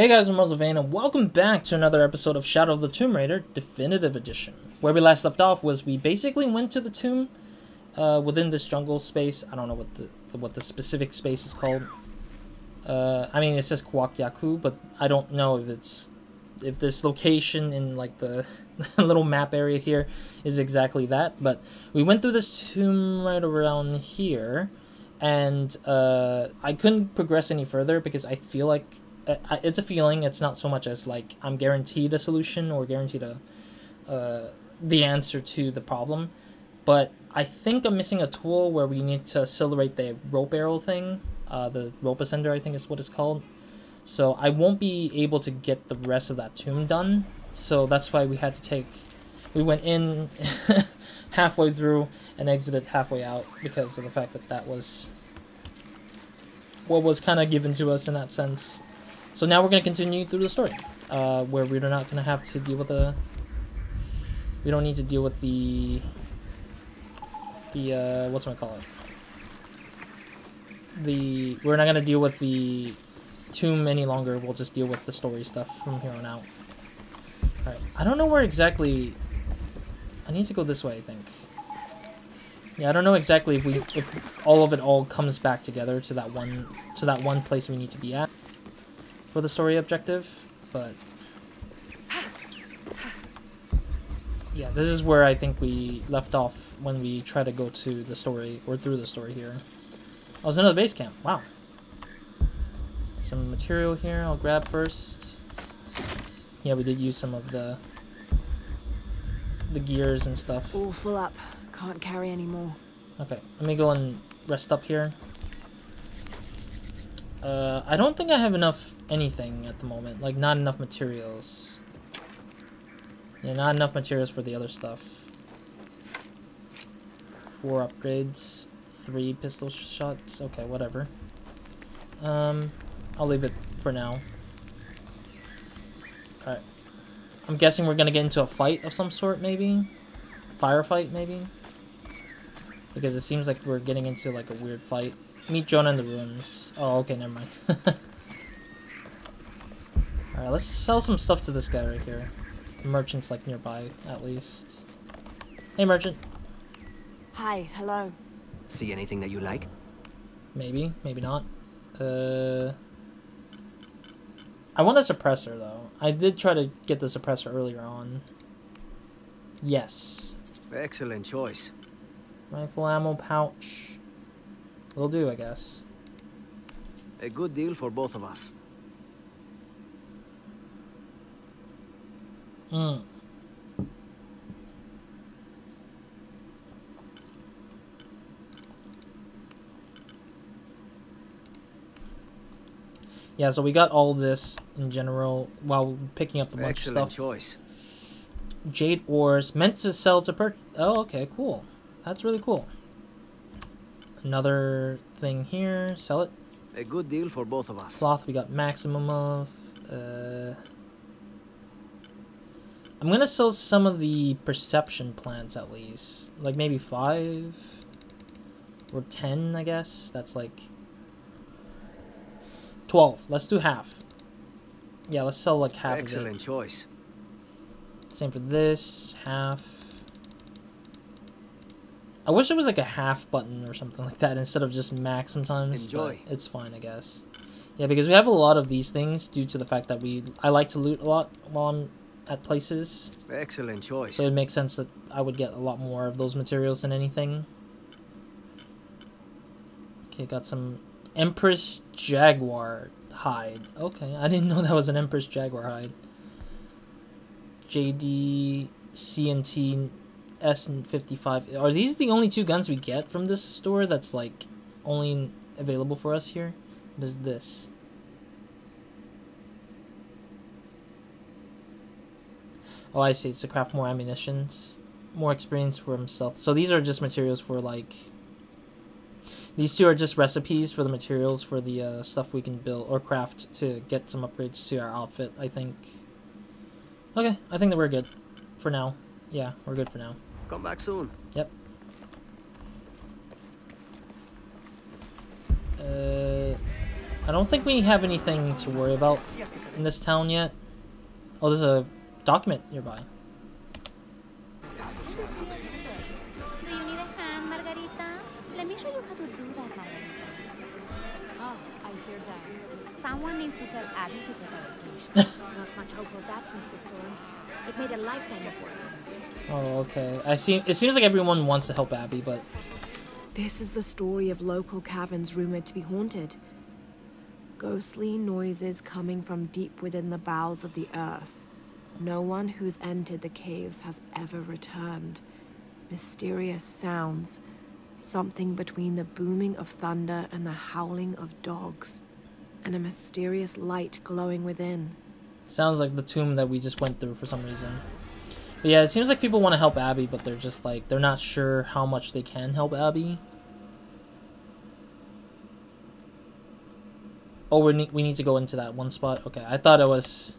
Hey guys, I'm RozaldVane, and welcome back to another episode of Shadow of the Tomb Raider Definitive Edition. Where we last left off was we basically went to the tomb within this jungle space. I don't know what the specific space is called. I mean, it says Kuwakyaku, but I don't know if this location in like the little map area here is exactly that. But we went through this tomb right around here, and I couldn't progress any further because I feel like it's a feeling. It's not so much as like I'm guaranteed a solution or guaranteed the answer to the problem, but I think I'm missing a tool where we need to accelerate the rope arrow thing. The rope ascender, I think, is what it's called. So I won't be able to get the rest of that tomb done. So that's why we had to take. We went in halfway through and exited halfway out because of the fact that that was what was kind of given to us in that sense. So now we're going to continue through the story, where we're not going to have to deal with the. We don't need to deal with we're not going to deal with the tomb any longer. We'll just deal with the story stuff from here on out. Alright, I don't know where exactly. I need to go this way, I think. Yeah, I don't know exactly if all of it all comes back together to that one place we need to be at for the story objective, but yeah, this is where I think we left off when we try to go to the story, or through the story here. Oh, it's another base camp. Wow. Some material here I'll grab first. Yeah, we did use some of the gears and stuff. All full up. Can't carry any more. Okay, let me go and rest up here. I don't think I have enough anything at the moment. Like, not enough materials. Yeah, not enough materials for the other stuff. 4 upgrades. 3 pistol shots. Okay, whatever. I'll leave it for now. Alright. I'm guessing we're gonna get into a fight of some sort, maybe? Firefight, maybe? Because it seems like we're getting into, like, a weird fight. Meet Jonah in the ruins. Oh, okay, never mind. Alright, let's sell some stuff to this guy right here. The merchant's, like, nearby, at least. Hey, merchant. Hi, hello. See anything that you like? Maybe, maybe not. I want a suppressor, though. I did try to get the suppressor earlier on. Yes. Excellent choice. Rifle ammo pouch. Will do, I guess. A good deal for both of us. Hmm. Yeah, so we got all this in general while picking up a bunch of stuff. Choice. Jade ores meant to sell to purchase. Oh, okay, cool. That's really cool. Another thing here. Sell it. A good deal for both of us. Cloth we got maximum of. I'm going to sell some of the perception plants at least. Like maybe 5 or 10, I guess. That's like 12. Let's do half. Yeah, let's sell like half. Excellent choice. Same for this. Half. I wish it was like a half button or something like that instead of just max sometimes. Enjoy. But it's fine, I guess. Yeah, because we have a lot of these things due to the fact that I like to loot a lot while I'm at places. Excellent choice. So it makes sense that I would get a lot more of those materials than anything. Okay, got some Empress Jaguar Hide. Okay, I didn't know that was an Empress Jaguar Hide. JD, CNT, S55. Are these the only 2 guns we get from this store that's like only available for us here? What is this? Oh, I see. It's to craft more ammunitions. More experience for himself. So these are just materials for like. These 2 are just recipes for the materials for the stuff we can build or craft to get some upgrades to our outfit, I think. Okay, I think that we're good for now. Yeah, we're good for now. Come back soon. Yep. I don't think we have anything to worry about in this town yet. Oh, there's a document nearby. Do you need a hand, Margarita? Let me show you how to do that, Margarita. Oh, I hear that. Someone needs to tell Abby to get a vacation. Not much hope of that since the storm. It made a lifetime of work. Oh, okay. It seems like everyone wants to help Abby, but... This is the story of local caverns rumored to be haunted. Ghostly noises coming from deep within the bowels of the earth. No one who's entered the caves has ever returned. Mysterious sounds. Something between the booming of thunder and the howling of dogs. And a mysterious light glowing within. Sounds like the tomb that we just went through for some reason. But yeah, it seems like people want to help Abby, but they're just like, they're not sure how much they can help Abby. Oh, we need to go into that one spot. Okay, I thought it was...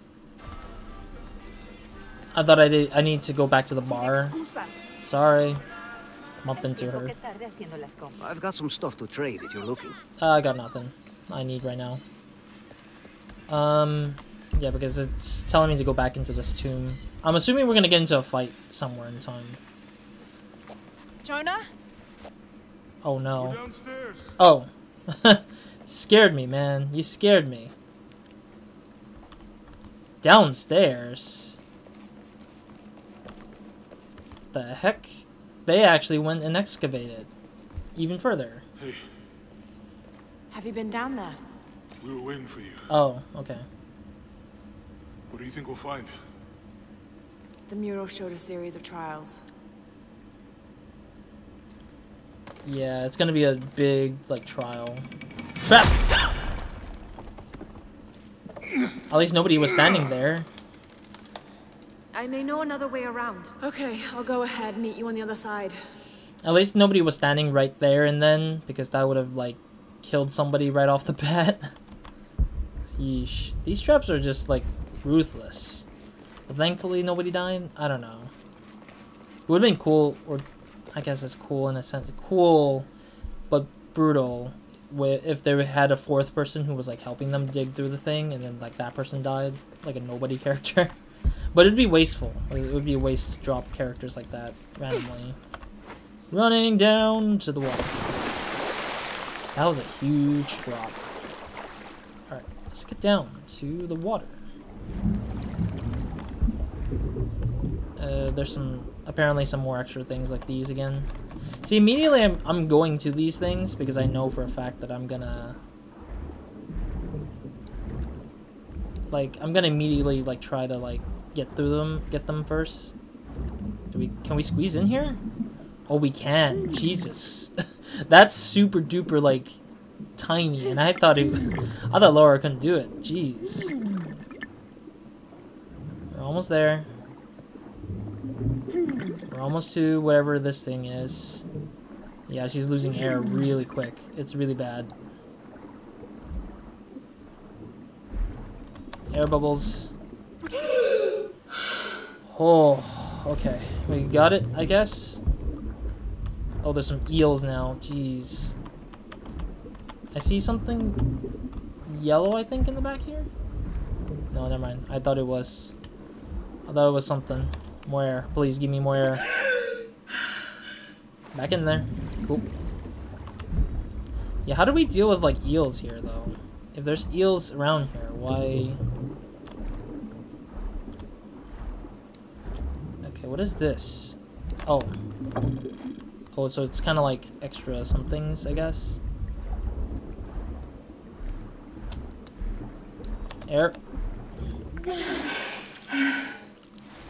I thought I need to go back to the bar. Sorry. Bump into her. I've got some stuff to trade if you're looking. I got nothing I need right now. Yeah, because it's telling me to go back into this tomb. I'm assuming we're gonna get into a fight somewhere in time. Jonah? Oh no. Downstairs. Oh. Scared me, man. You scared me. Downstairs? The heck? They actually went and excavated even further. Hey. Have you been down there? We were waiting for you. Oh, okay. What do you think we'll find? The mural showed a series of trials. Yeah, it's gonna be a big, like, trial. Trap! At least nobody was standing there. I may know another way around. Okay, I'll go ahead and meet you on the other side. At least nobody was standing right there and then, because that would have, like, killed somebody right off the bat. Yeesh. These traps are just, like, ruthless. But thankfully nobody died. I don't know. It would have been cool, or I guess it's cool in a sense. Cool, but brutal. If they had a fourth person who was like helping them dig through the thing, and then like that person died, like a nobody character. But it'd be wasteful. Like, it would be a waste to drop characters like that randomly. Running down to the wall. That was a huge drop. All right, let's get down to the water. There's some, apparently some more extra things like these again. See, immediately I'm going to these things because I know for a fact that I'm gonna immediately like try to like get through them, get them first. Can we squeeze in here? Oh, we can. Jesus. That's super duper like tiny, and I thought Laura couldn't do it. Jeez. We're almost there. We're almost to whatever this thing is. Yeah, she's losing air really quick. It's really bad. Air bubbles. Oh, okay. We got it, I guess. Oh, there's some eels now. Jeez. I see something yellow, I think, in the back here. No, never mind. I thought it was something. More air. Please give me more air. Back in there. Cool. Yeah, how do we deal with, like, eels here, though? If there's eels around here, why... Okay, what is this? Oh. Oh, so it's kind of, like, extra somethings, I guess? Air.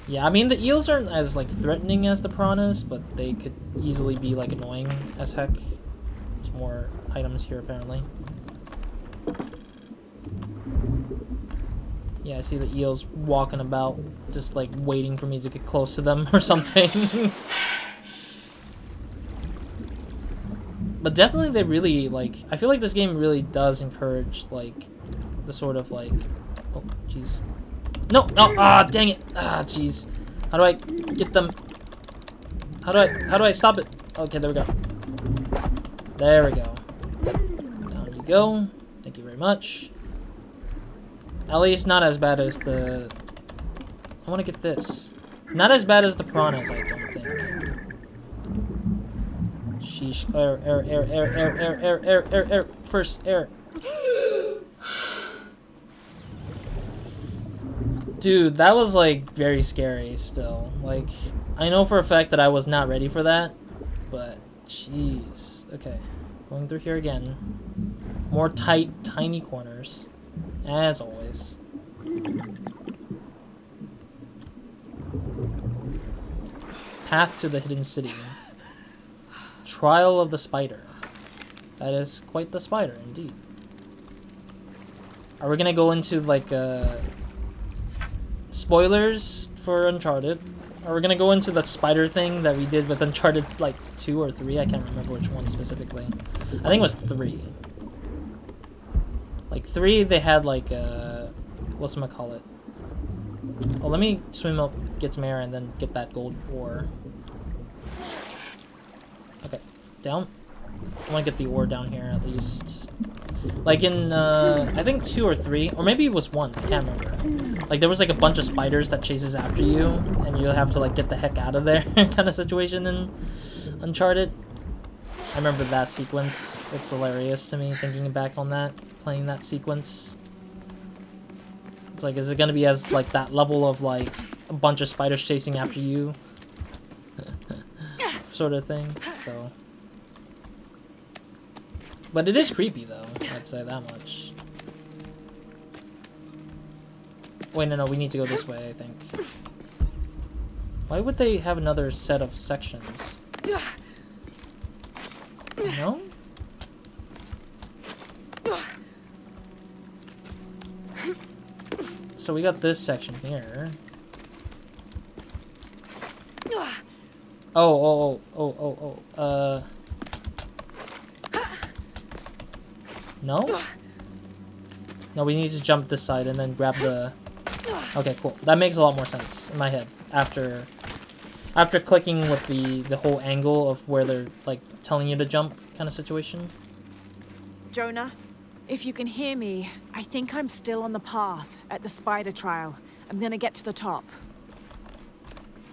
Yeah, I mean, the eels aren't as, like, threatening as the piranhas, but they could easily be, like, annoying as heck. There's more items here, apparently. Yeah, I see the eels walking about, just, like, waiting for me to get close to them or something. But definitely they really, like... I feel like this game really does encourage, like, the sort of, like... Oh, jeez. No! No! Ah, dang it! Ah, jeez. How do I get them? How do I stop it? Okay, there we go. There we go. Down you go. Thank you very much. At least not as bad as the... I want to get this. Not as bad as the piranhas, I don't think. Sheesh. Air. First, air. Dude, that was, like, very scary still. Like, I know for a fact that I was not ready for that, but jeez. Okay, going through here again. More tight, tiny corners, as always. Path to the Hidden City. Trial of the Spider. That is quite the spider, indeed. Are we gonna go into, like, spoilers for Uncharted? Are we gonna go into that spider thing that we did with Uncharted, like, 2 or 3? I can't remember which one specifically. I think it was 3. Like, 3, they had, like, whatchamacallit? Oh, let me swim up, get some air, and then get that gold ore. Okay, down. I want to get the ore down here, at least. Like, in, I think 2 or 3, or maybe it was 1, I can't remember. Like, there was, like, a bunch of spiders that chases after you, and you'll have to, like, get the heck out of there kind of situation in Uncharted. I remember that sequence. It's hilarious to me, thinking back on that, playing that sequence. It's like, is it gonna be as, like, that level of, like, a bunch of spiders chasing after you? Sort of thing, so... But it is creepy, though, I'd say that much. Wait, no, we need to go this way, I think. Why would they have another set of sections? No? So we got this section here. Oh. No? No, we need to jump this side and then grab the... Okay, cool. That makes a lot more sense in my head. After clicking with the whole angle of where they're, like, telling you to jump kind of situation. Jonah, if you can hear me, I think I'm still on the path at the spider trial. I'm gonna get to the top.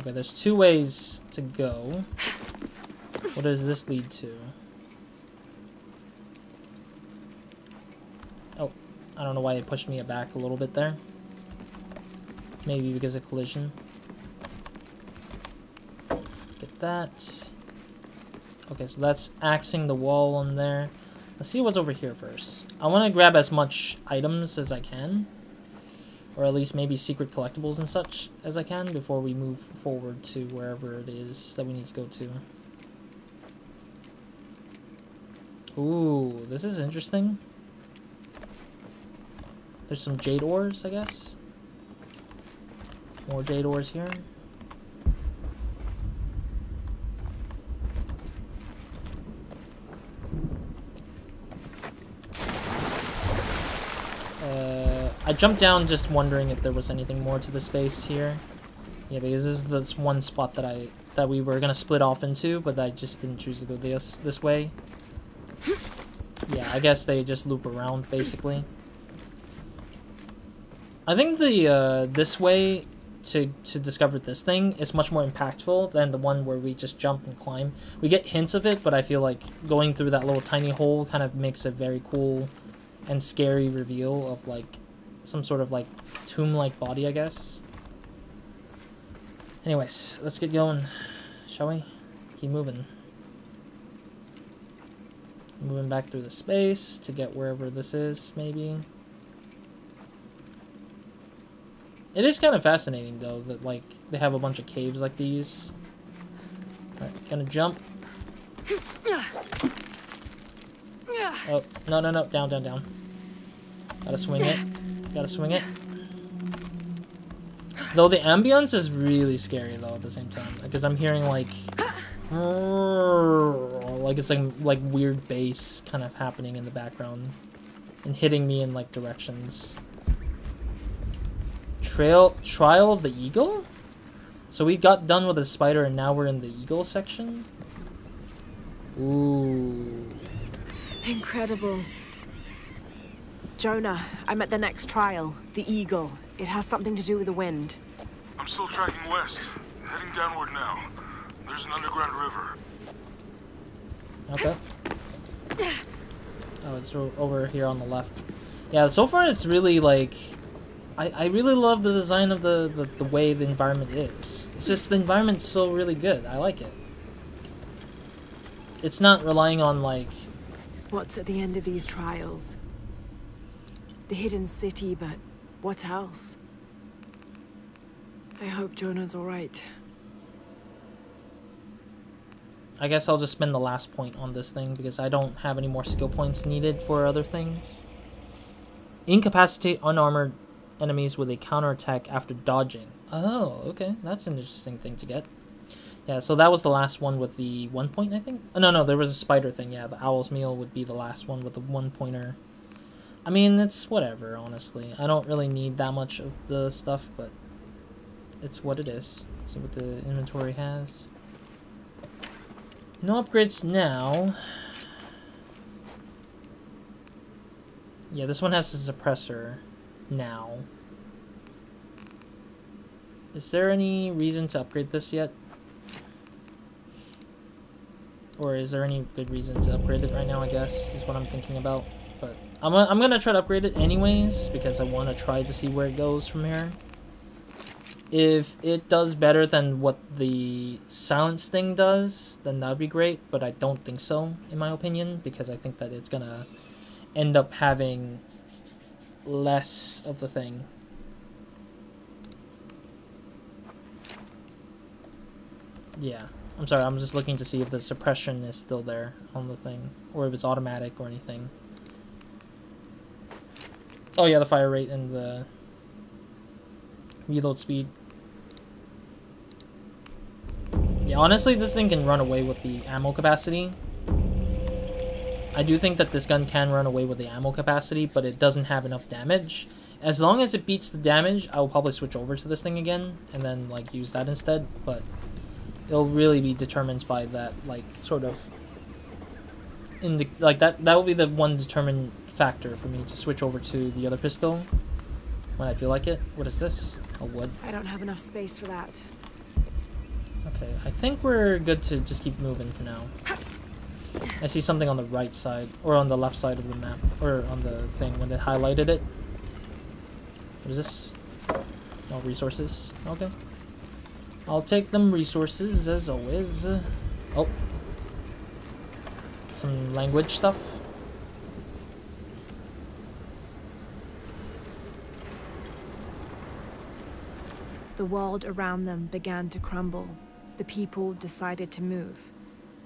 Okay, there's two ways to go. What does this lead to? Oh, I don't know why it pushed me back a little bit there. Maybe because of collision. Get that. Okay, so that's axing the wall on there. Let's see what's over here first. I want to grab as much items as I can. Or at least maybe secret collectibles and such as I can before we move forward to wherever it is that we need to go to. Ooh, this is interesting. There's some jade ores, I guess. More jade ores here. I jumped down just wondering if there was anything more to the space here. Yeah, because this is this one spot that we were gonna split off into, but I just didn't choose to go this way. Yeah, I guess they just loop around basically. I think the this way to discover this thing is much more impactful than the one where we just jump and climb. We get hints of it, but I feel like going through that little tiny hole kind of makes a very cool and scary reveal of, like, some sort of, like, tomb-like body, I guess. Anyways, let's get going, shall we? Keep moving. Moving back through the space to get wherever this is, maybe. It is kind of fascinating, though, that, like, they have a bunch of caves like these. Alright, gonna jump. Oh, no, down. Gotta swing it. Though the ambience is really scary, though, at the same time. Because I'm hearing, like it's like weird bass kind of happening in the background. And hitting me in, like, directions. Trial of the Eagle? So we got done with the spider and now we're in the eagle section? Ooh. Incredible. Jonah, I'm at the next trial, the Eagle. It has something to do with the wind. I'm still tracking west, heading downward now. There's an underground river. Okay. Oh, it's over here on the left. Yeah, so far it's really like... I really love the design of the way the environment is. It's just the environment's so really good. I like it. It's not relying on like... What's at the end of these trials? The hidden city, but what else? I hope Jonah's alright. I guess I'll just spend the last point on this thing because I don't have any more skill points needed for other things. Incapacitate unarmored enemies with a counterattack after dodging. Oh, okay. That's an interesting thing to get. Yeah, so that was the last one with the 1 point, I think? Oh, no, there was a spider thing. Yeah, the Owl's Meal would be the last one with the 1-pointer. I mean, it's whatever, honestly. I don't really need that much of the stuff, but... it's what it is. See what the inventory has. No upgrades now. Yeah, this one has a suppressor now. Is there any reason to upgrade this yet? Or is there any good reason to upgrade it right now, I guess, is what I'm thinking about. But I'm gonna try to upgrade it anyways, because I want to try to see where it goes from here. If it does better than what the silence thing does, then that'd be great, but I don't think so, in my opinion, because I think that it's gonna end up having less of the thing. Yeah, I'm sorry, I'm just looking to see if the suppression is still there on the thing, or if it's automatic or anything. Oh yeah, the fire rate and the reload speed. Yeah, honestly, this thing can run away with the ammo capacity. I do think that this gun can run away with the ammo capacity, but it doesn't have enough damage. As long as it beats the damage, I will probably switch over to this thing again, and then, like, use that instead, but it'll really be determined by that, like, sort of... that will be the one determined factor for me to switch over to the other pistol when I feel like it. What is this? A wood? I don't have enough space for that. Okay, I think we're good to just keep moving for now. I see something on the right side, or on the left side of the map, or on the thing when they highlighted it. What is this? No resources. Okay. I'll take them resources, as always. Oh. Some language stuff. The world around them began to crumble. The people decided to move.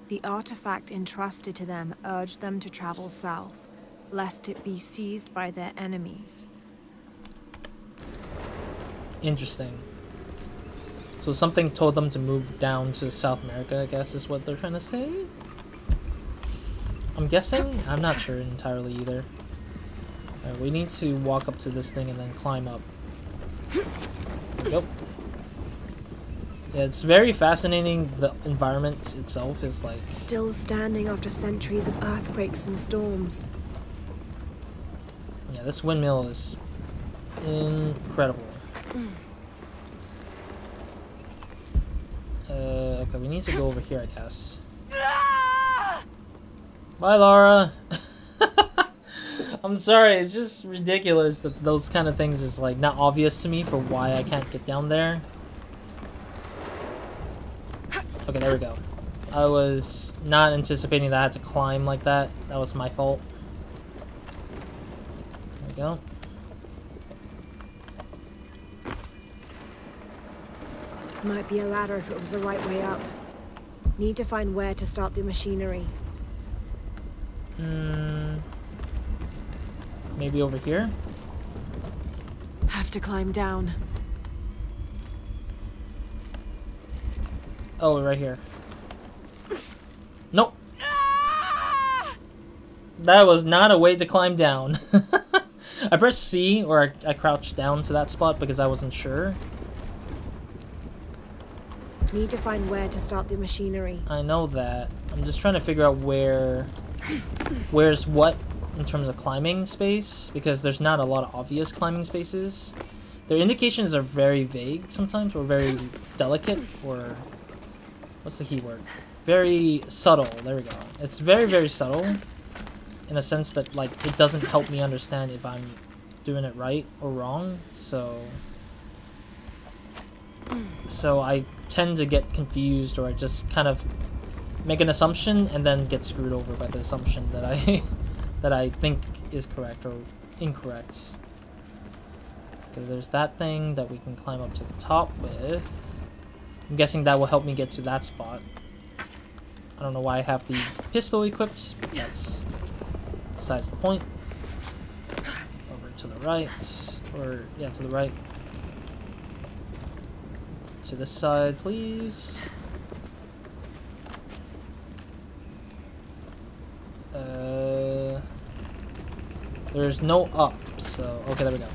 The artifact entrusted to them urged them to travel south, lest it be seized by their enemies. Interesting. So something told them to move down to South America, I guess is what they're trying to say? I'm guessing? I'm not sure entirely either. All right, we need to walk up to this thing and then climb up. Yep. Yeah, it's very fascinating. The environment itself is like... still standing after centuries of earthquakes and storms. Yeah, this windmill is incredible. Okay, we need to go over here, I guess. Bye, Lara! I'm sorry, it's just ridiculous that those kind of things is like not obvious to me for why I can't get down there. Okay, there we go. I was not anticipating that I had to climb like that. That was my fault. There we go. Might be a ladder if it was the right way up. Need to find where to start the machinery. Maybe over here? Have to climb down. Oh, right here. Nope. That was not a way to climb down. I pressed C, or I crouched down to that spot because I wasn't sure. Need to find where to start the machinery. I know that. I'm just trying to figure out where's what in terms of climbing space, because there's not a lot of obvious climbing spaces. Their indications are very vague sometimes, or very delicate, or what's the key word? Very subtle. There we go. It's very, very subtle in a sense that, like, it doesn't help me understand if I'm doing it right or wrong, so I tend to get confused, or I just kind of make an assumption and then get screwed over by the assumption that I that I think is correct or incorrect. Okay, there's that thing that we can climb up to the top with. I'm guessing that will help me get to that spot. I don't know why I have the pistol equipped, but that's besides the point. Over to the right, or yeah, to the right. To this side, please. There's no up, so okay, there we go. I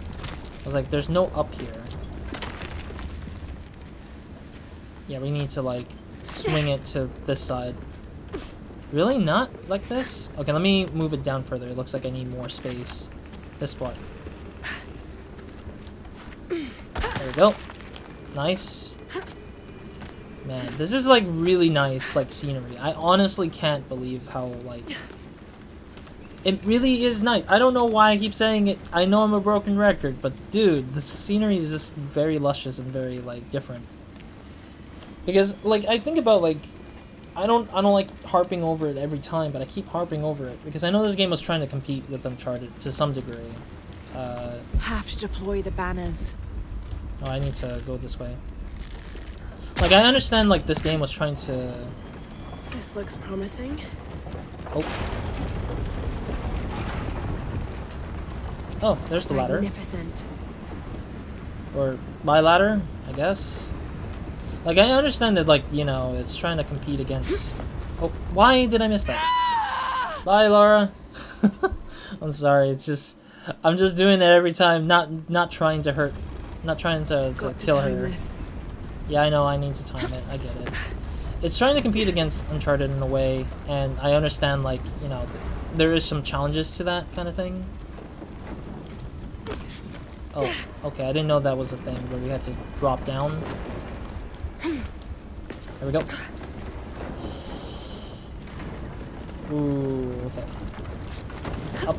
was like, there's no up here. Yeah, we need to like swing it to this side. Really? Not like this? Okay, let me move it down further. It looks like I need more space. This spot. There we go. Nice. Man, this is like really nice, like, scenery. I honestly can't believe how, like, it really is nice. I don't know why I keep saying it. I know I'm a broken record, but dude, the scenery is just very luscious and very, like, different. Because, like, I think about, like, I don't like harping over it every time, but I keep harping over it because I know this game was trying to compete with Uncharted to some degree. Have to deploy the banners. Oh, I need to go this way. Like, I understand, like, this game was trying to... This looks promising. Oh, there's the ladder. Magnificent. Or my ladder, I guess. Like, I understand that, like, you know, it's trying to compete against... Oh, why did I miss that? Bye, Lara. I'm sorry, it's just... I'm just doing it every time, not trying to hurt... Not trying to kill her. This. Yeah, I know, I need to time it, I get it. It's trying to compete against Uncharted in a way, and I understand, like, you know, there is some challenges to that kind of thing. Oh, okay, I didn't know that was a thing where we had to drop down. There we go. Ooh, okay. Up.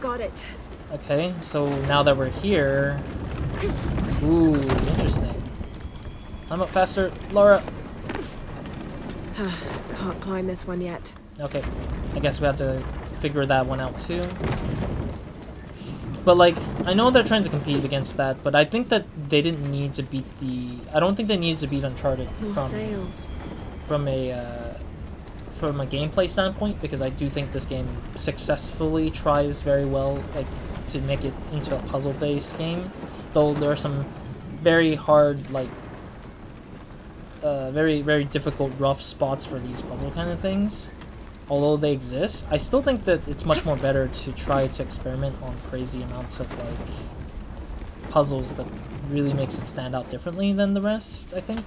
Got it. Okay, so now that we're here... Ooh, interesting. I'm up faster, Lara. Can't climb this one yet. Okay, I guess we have to figure that one out too. But like, I know they're trying to compete against that, but I think that they didn't need to beat the... I don't think they needed to beat Uncharted from a gameplay standpoint, because I do think this game successfully tries very well, like, to make it into a puzzle-based game. Though there are some very hard, like, very, very difficult, rough spots for these puzzle kind of things. Although they exist, I still think that it's much more better to try to experiment on crazy amounts of, like, puzzles that really makes it stand out differently than the rest, I think.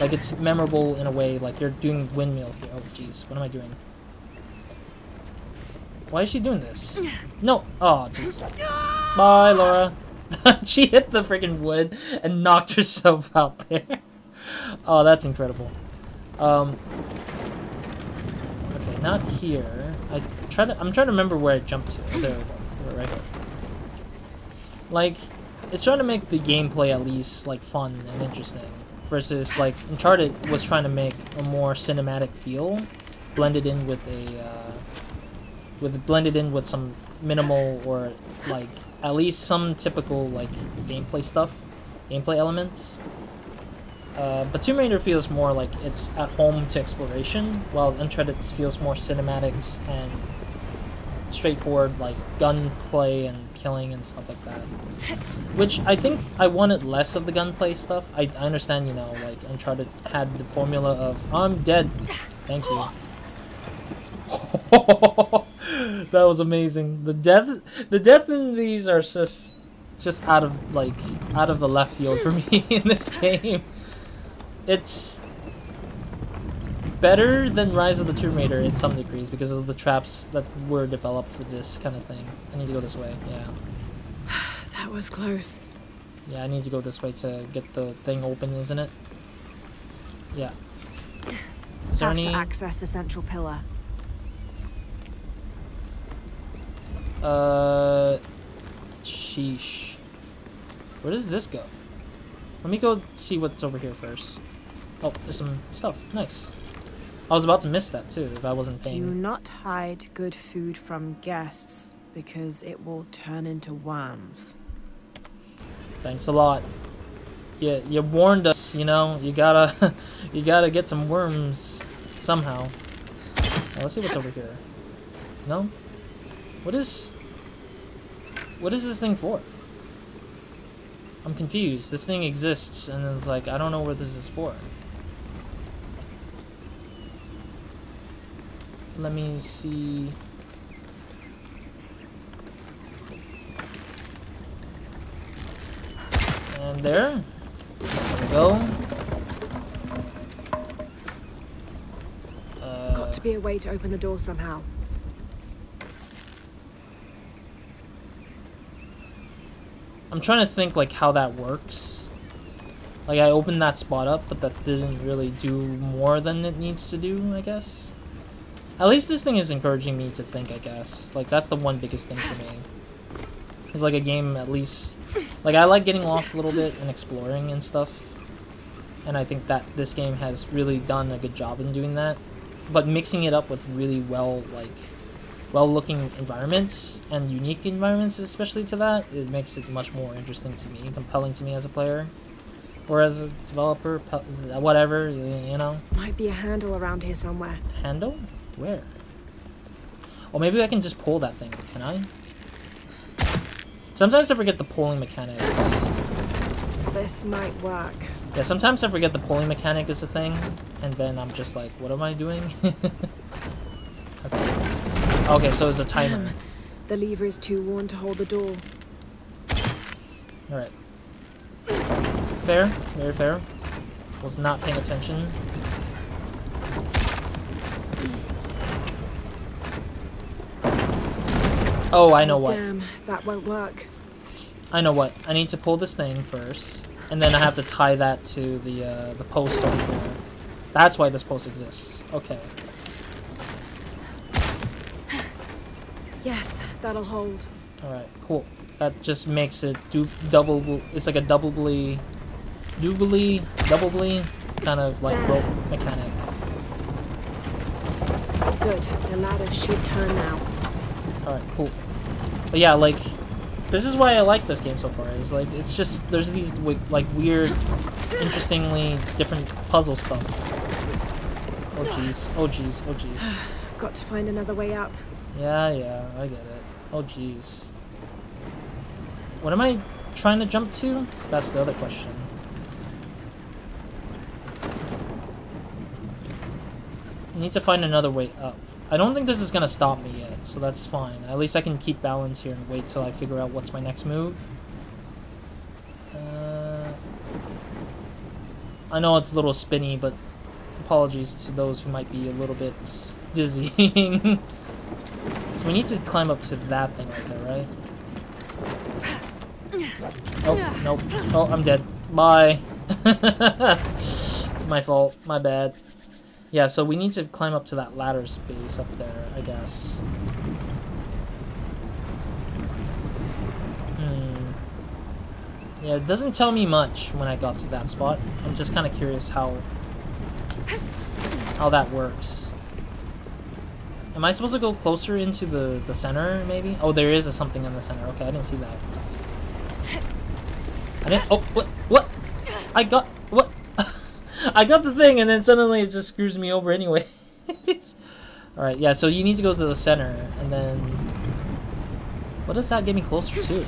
Like, it's memorable in a way, like, you're doing windmill here. Oh, jeez, what am I doing? Why is she doing this? No! Oh, jeez. Bye, Laura. She hit the freaking wood and knocked herself out there. Oh, that's incredible. Okay, not here. I'm trying to remember where I jumped to. There we go. We're right here. Like, it's trying to make the gameplay at least, like, fun and interesting. Versus, like, Uncharted was trying to make a more cinematic feel, blended in with a, blended in with some minimal or, like, at least some typical, like, gameplay stuff, gameplay elements. But Tomb Raider feels more like it's at home to exploration, while Uncharted feels more cinematics and straightforward, like, gunplay and killing and stuff like that. Which, I think I wanted less of the gunplay stuff. I understand, you know, like, Uncharted had the formula of, I'm dead, thank you. That was amazing. The death in these are just out of the left field for me in this game. It's better than Rise of the Tomb Raider in some degrees because of the traps that were developed for this kind of thing. I need to go this way, yeah. That was close. Yeah, I need to go this way to get the thing open, isn't it? Yeah. Have to access the central pillar. Sheesh. Where does this go? Let me go see what's over here first. Oh, there's some stuff. Nice. I was about to miss that too if I wasn't paying. Do not hide good food from guests because it will turn into worms. Thanks a lot. Yeah, you warned us, you know. You gotta, you gotta get some worms somehow. Now, let's see what's over here. No? What is this thing for? I'm confused. This thing exists, and it's like, I don't know what this is for. Let me see. And there. There we go. Got to be a way to open the door somehow. I'm trying to think like how that works. Like I opened that spot up, but that didn't really do more than it needs to do, I guess. At least this thing is encouraging me to think, I guess. Like that's the one biggest thing for me. It's like a game at least, like I like getting lost a little bit and exploring and stuff. And I think that this game has really done a good job in doing that. But mixing it up with really well, like well-looking environments and unique environments, especially to that, it makes it much more interesting to me and compelling to me as a player or as a developer, whatever, you know. Might be a handle around here somewhere. Handle? Where? Oh, maybe I can just pull that thing. Can I? Sometimes I forget the pulling mechanics. This might work. Yeah, sometimes I forget the pulling mechanic is a thing, and then I'm just like, what am I doing? Okay. Okay, so it's a timer. Damn. The lever is too worn to hold the door. Alright. Fair, very fair. Was not paying attention. Oh, I know what. Damn, that won't work. I know what. I need to pull this thing first, and then I have to tie that to the post over there. That's why this post exists. Okay. Yes, that'll hold. Alright, cool. That just makes it double. It's like a doubly kind of like rope mechanic. Good. The ladder should turn now. Alright, cool. But yeah, like this is why I like this game so far. Is like it's just there's these like weird, interestingly different puzzle stuff. Oh jeez. Oh jeez. Oh jeez. Got to find another way up. Yeah, yeah, I get it. Oh, jeez. What am I trying to jump to? That's the other question. I need to find another way up. I don't think this is gonna stop me yet, so that's fine. At least I can keep balance here and wait till I figure out what's my next move. I know it's a little spinny, but apologies to those who might be a little bit dizzying. So we need to climb up to that thing right there, right? Oh, nope. Oh, I'm dead. Bye. My fault. My bad. Yeah, so we need to climb up to that ladder space up there, I guess. Yeah, it doesn't tell me much when I got to that spot. I'm just kind of curious how that works. Am I supposed to go closer into the center, maybe? Oh, there is something in the center. Okay, I didn't see that. I didn't... Oh, what? What? I got... What? I got the thing, and then suddenly it just screws me over anyway. Alright, yeah, so you need to go to the center, and then... What does that get me closer to?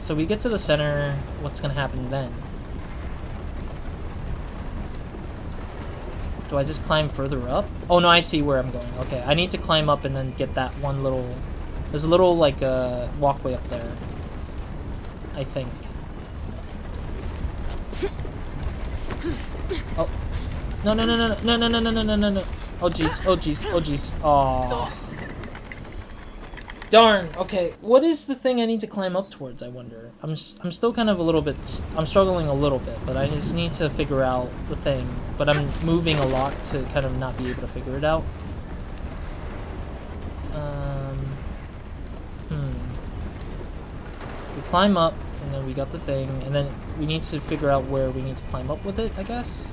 So we get to the center. What's going to happen then? Do I just climb further up? Oh no, I see where I'm going. Okay, I need to climb up and then get that one little... There's a little, like, walkway up there. I think. Oh. No, no, no, no, no, no, no, no, no, no, no. Oh, jeez. Oh, jeez. Oh, jeez. Aw. Darn. Okay. What is the thing I need to climb up towards, I wonder? I'm still kind of a little bit... I'm struggling a little bit, but I just need to figure out the thing. But I'm moving a lot to kind of not be able to figure it out. We climb up, and then we got the thing, and then we need to figure out where we need to climb up with it, I guess?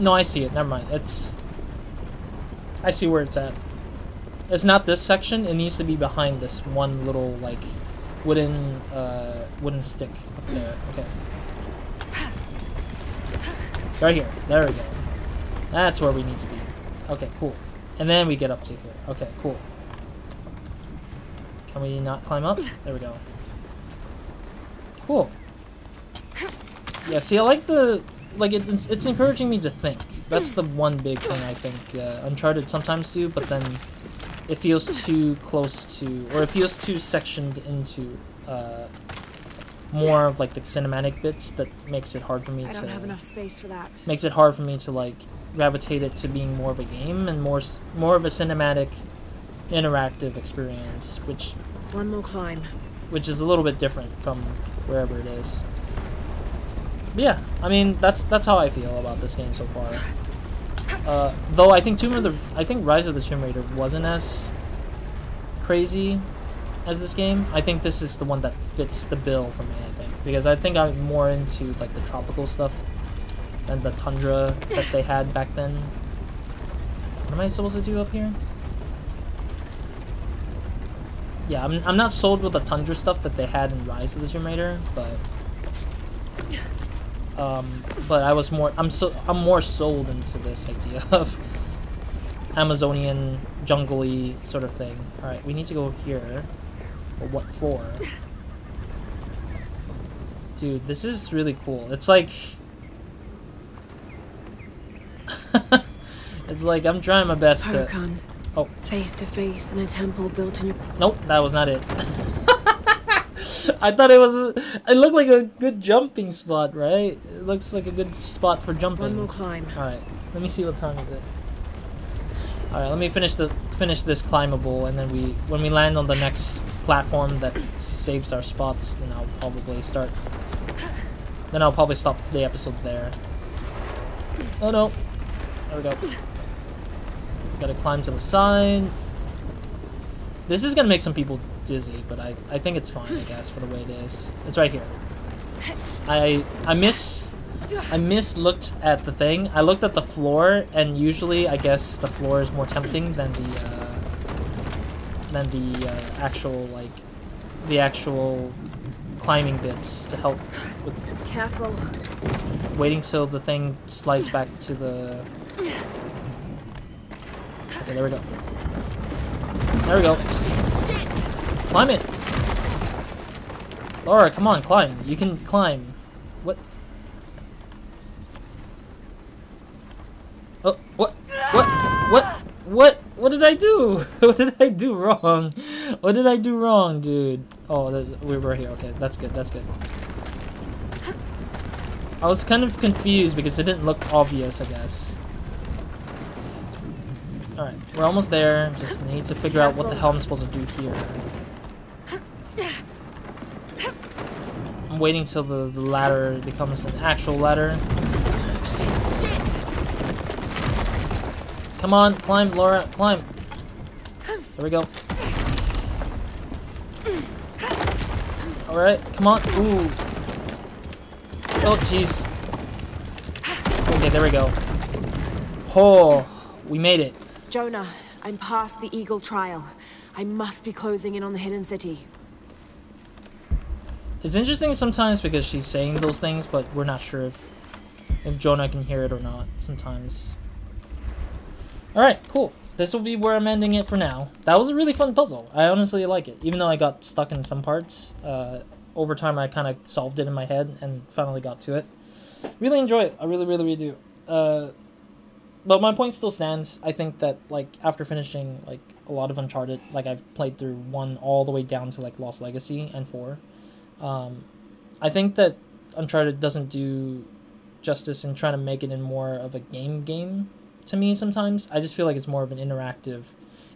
No, I see it. Never mind. It's... I see where it's at. It's not this section. It needs to be behind this one little, like, wooden stick up there. Okay. Right here. There we go. That's where we need to be. Okay, cool. And then we get up to here. Okay, cool. Can we not climb up? There we go. Cool. Yeah, see, I like the... Like, it's encouraging me to think. That's the one big thing I think Uncharted sometimes do, but then it feels too close to... Or it feels too sectioned into more of, like, the cinematic bits that makes it hard for me to... I don't have enough space for that. Makes it hard for me to, like, gravitate it to being more of a game and more of a cinematic, interactive experience, which... One more climb. Which is a little bit different from wherever it is. But yeah, I mean that's how I feel about this game so far. Though I think Rise of the Tomb Raider wasn't as crazy as this game. I think this is the one that fits the bill for me. I think because I think I'm more into like the tropical stuff and the tundra that they had back then. What am I supposed to do up here? Yeah, I'm not sold with the tundra stuff that they had in Rise of the Tomb Raider, but. I'm more sold into this idea of Amazonian jungly sort of thing. All right, we need to go here. But what for? Dude, this is really cool. It's like it's like I'm trying my best Hurricane, to oh face to face in a temple built in your nope, that was not it. I thought it was. It looked like a good jumping spot, right? It looks like a good spot for jumping. One more climb. All right, let me see what time is it. All right, let me finish this climbable, and then when we land on the next platform that saves our spots, then I'll probably start. Then I'll probably stop the episode there. Oh no! There we go. Gotta climb to the side. This is gonna make some people. Dizzy, but I think it's fine, I guess, for the way it is. It's right here. I looked at the thing. I looked at the floor, and usually I guess the floor is more tempting than the actual like climbing bits to help with. Careful. Waiting till the thing slides back to the. Okay, there we go. There we go. Climb it! Lara, come on, climb. You can climb. What? Oh, what? What? What? What? What did I do? What did I do wrong? What did I do wrong, dude? Oh, we were here. Okay, that's good. That's good. I was kind of confused because it didn't look obvious, I guess. Alright, we're almost there. Just need to figure out what the hell I'm supposed to do here. I'm waiting till the ladder becomes an actual ladder. Come on, climb, Lara, climb. There we go. Alright, come on. Ooh. Oh, jeez. Okay, there we go. Oh, we made it. Jonah, I'm past the Eagle trial. I must be closing in on the Hidden City. It's interesting sometimes because she's saying those things, but we're not sure if Jonah can hear it or not sometimes. Alright, cool. This will be where I'm ending it for now. That was a really fun puzzle. I honestly like it. Even though I got stuck in some parts, over time I kind of solved it in my head and finally got to it. Really enjoy it. I really, really, really do. But my point still stands. I think that, like, after finishing, like, a lot of Uncharted, like, I've played through 1 all the way down to, like, Lost Legacy and 4. I think that Uncharted doesn't do justice and trying to make it in more of a game to me sometimes. I just feel like it's more of an interactive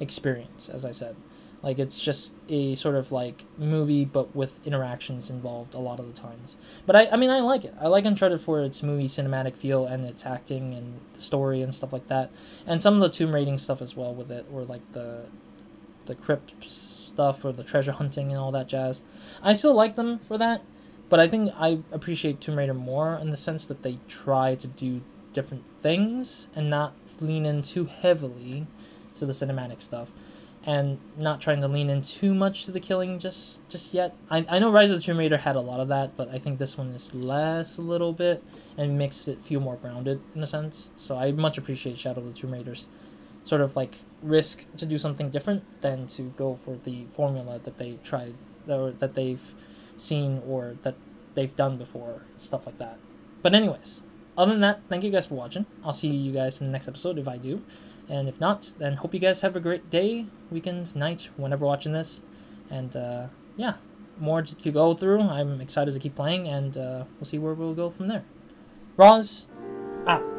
experience, as I said. Like, it's just a sort of, like, movie, but with interactions involved a lot of the times. But, I mean, I like it. I like Uncharted for its movie cinematic feel and its acting and the story and stuff like that. And some of the tomb raiding stuff as well with it, or, like, the crypt stuff or the treasure hunting and all that jazz. I still like them for that, but I think I appreciate Tomb Raider more in the sense that they try to do different things and not lean in too heavily to the cinematic stuff. And not trying to lean in too much to the killing just yet. I know Rise of the Tomb Raider had a lot of that, but I think this one is less a little bit and makes it feel more grounded in a sense. So I much appreciate Shadow of the Tomb Raider's sort of like risk to do something different than to go for the formula that they tried or that they've seen or that they've done before, stuff like that. But anyways, other than that, thank you guys for watching. I'll see you guys in the next episode if I do. And if not, then hope you guys have a great day, weekend, night, whenever watching this. And yeah, more to go through. I'm excited to keep playing, and we'll see where we'll go from there. Roz, out.